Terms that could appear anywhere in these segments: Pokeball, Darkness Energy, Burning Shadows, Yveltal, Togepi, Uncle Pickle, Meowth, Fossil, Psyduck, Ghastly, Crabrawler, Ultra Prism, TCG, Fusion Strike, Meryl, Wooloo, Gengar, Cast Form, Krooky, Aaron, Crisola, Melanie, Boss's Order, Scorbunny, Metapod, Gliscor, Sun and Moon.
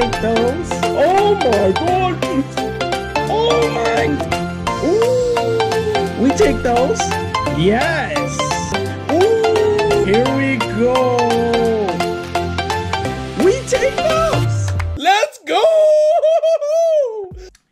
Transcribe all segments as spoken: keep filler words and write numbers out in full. take those. Oh my god. Oh my. Ooh. We take those. Yes. Ooh. Here we go. We take those. Let's go.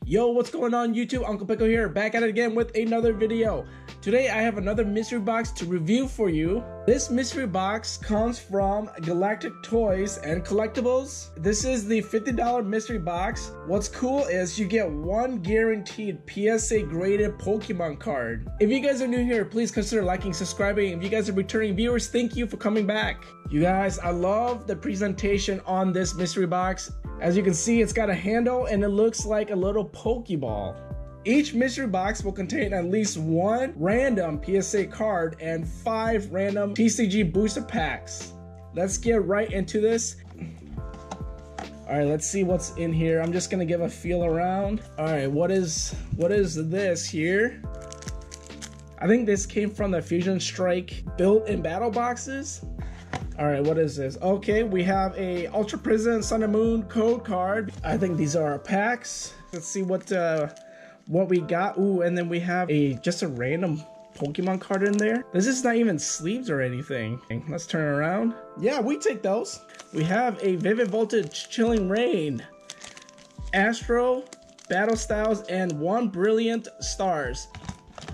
Yo, what's going on YouTube? Uncle Pickle here, back at it again with another video. Today I have another mystery box to review for you. This mystery box comes from Galactic Toys and Collectibles. This is the fifty dollar mystery box. What's cool is you get one guaranteed P S A graded Pokemon card. If you guys are new here, please consider liking, subscribing. If you guys are returning viewers, thank you for coming back. You guys, I love the presentation on this mystery box. As you can see, it's got a handle and it looks like a little Pokeball. Each mystery box will contain at least one random P S A card and five random T C G booster packs. Let's get right into this. All right, let's see what's in here. I'm just gonna give a feel around. All right, what is what is this here? I think this came from the Fusion Strike built-in battle boxes. All right, what is this? Okay, we have a Ultra Prism, Sun and Moon code card. I think these are our packs. Let's see what uh, what we got. Ooh, and then we have a just a random Pokemon card in there. This is not even sleeves or anything. Let's turn around. Yeah, we take those. We have a Vivid Voltage, Chilling Rain, Astro, Battle Styles, and one Brilliant Stars.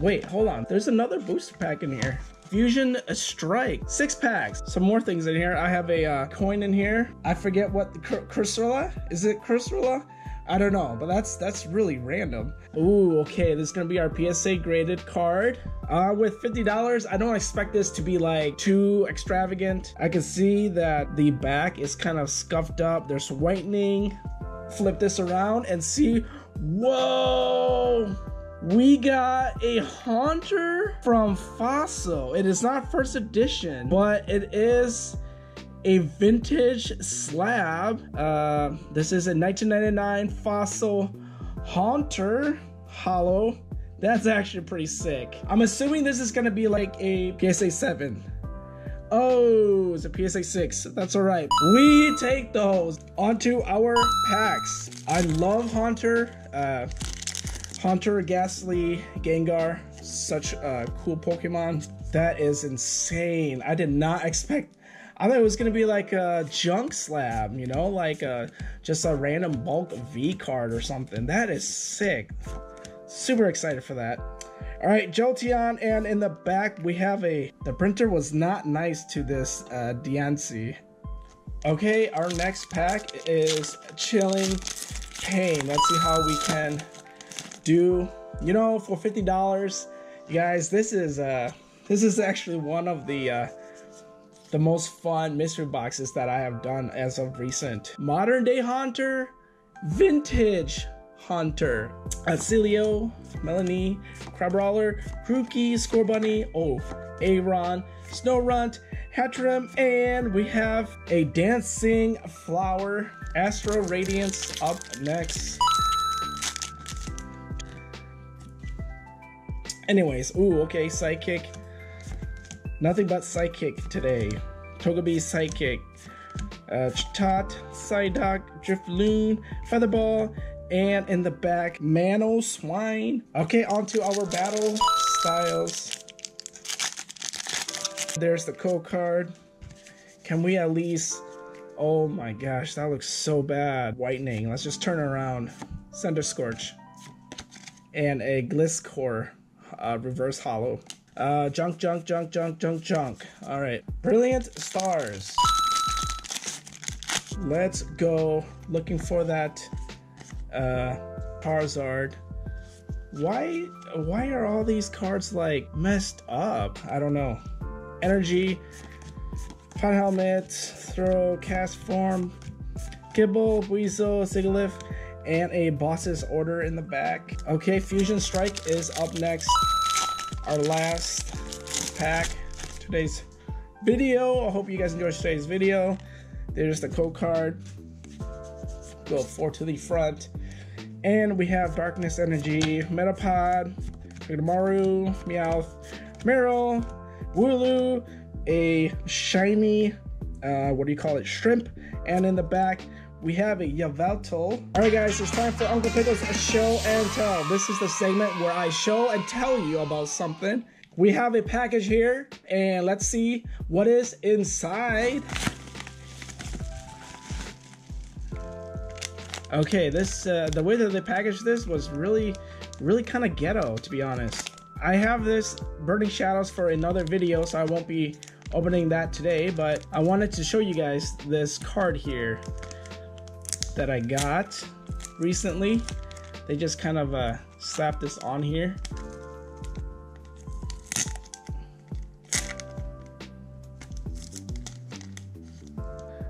Wait, hold on. There's another booster pack in here. Fusion Strike, six packs. Some more things in here. I have a uh, coin in here. I forget what the Crisola, is it Crisola? I don't know, but that's that's really random. Ooh, okay, this is gonna be our P S A graded card. Uh, with fifty dollars, I don't expect this to be like too extravagant. I can see that the back is kind of scuffed up. There's whitening. Flip this around and see, whoa! We got a Haunter from Fossil. It is not first edition, but it is a vintage slab. Uh, this is a nineteen ninety-nine Fossil Haunter Holo. That's actually pretty sick. I'm assuming this is gonna be like a P S A seven. Oh, it's a P S A six. That's all right. We take those. Onto our packs. I love Haunter. Uh, Haunter, Ghastly, Gengar, such a cool Pokemon. That is insane. I did not expect, I thought it was gonna be like a junk slab, you know, like a, just a random bulk V card or something. That is sick. Super excited for that. All right, Jolteon, and in the back we have a, the printer was not nice to this uh, Diancie. Okay, our next pack is Chilling Pain. Let's see how we can do, you know, for fifty dollars, you guys. This is uh this is actually one of the uh the most fun mystery boxes that I have done as of recent. Modern day Haunter, vintage Haunter, Acilio, Melanie, Crabrawler, Krooky, Scorbunny, oh, Aaron, Snow Runt, Hatrim, and we have a dancing flower, Astro Radiance up next. Anyways, ooh, okay, Psychic. Nothing but Psychic today. Togepi Psychic. Uh, Chitot, Psyduck, Drifloon, Featherball, and in the back, Mano Swine. Okay, on to our Battle Styles. There's the code card. Can we at least... Oh my gosh, that looks so bad. Whitening, let's just turn around. Cinder Scorch. And a Gliscor. Uh, reverse hollow. Uh, junk, junk, junk, junk, junk, junk. All right. Brilliant Stars. Let's go looking for that uh, Charizard. Why, why are all these cards like messed up? I don't know. Energy, Pot Helmet, Throw, Cast Form, Kibble, Weasel, Sigilyph, and a boss's order in the back. Okay, Fusion Strike is up next. Our last pack, today's video. I hope you guys enjoyed today's video. There's the code card. Go four to the front. And we have Darkness Energy, Metapod, Higamaru, Meowth, Meryl, Wooloo, a shiny, uh, what do you call it, shrimp. And in the back, we have a Yveltal. Alright guys, it's time for Uncle Pickle's Show and Tell. This is the segment where I show and tell you about something. We have a package here, and let's see what is inside. Okay, this uh, the way that they packaged this was really, really kind of ghetto, to be honest. I have this Burning Shadows for another video, so I won't be opening that today, but I wanted to show you guys this card here that I got recently. They just kind of uh, slapped this on here.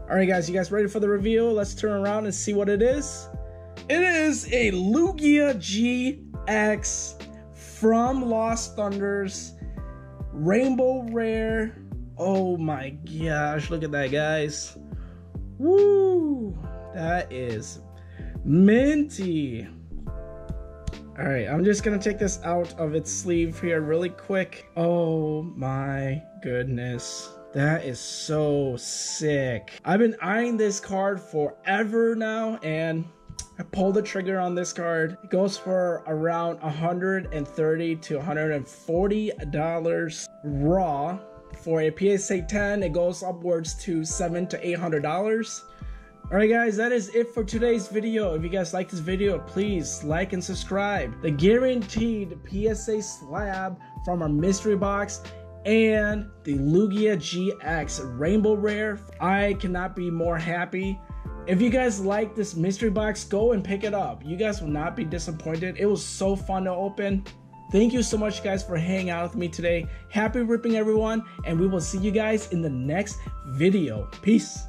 Alright guys, you guys ready for the reveal? Let's turn around and see what it is. It is a Lugia G X from Lost Thunders, Rainbow Rare. Oh my gosh, look at that guys. Woo! That is minty. Alright, I'm just gonna take this out of its sleeve here really quick. Oh my goodness. That is so sick. I've been eyeing this card forever now, and I pulled the trigger on this card. It goes for around one hundred thirty to one hundred forty dollars raw. For a P S A ten, it goes upwards to seven to eight hundred dollars. Alright guys, that is it for today's video. If you guys like this video, please like and subscribe. The guaranteed P S A slab from our mystery box and the Lugia G X Rainbow Rare. I cannot be more happy. If you guys like this mystery box, go and pick it up. You guys will not be disappointed. It was so fun to open. Thank you so much guys for hanging out with me today. Happy ripping everyone, and we will see you guys in the next video. Peace.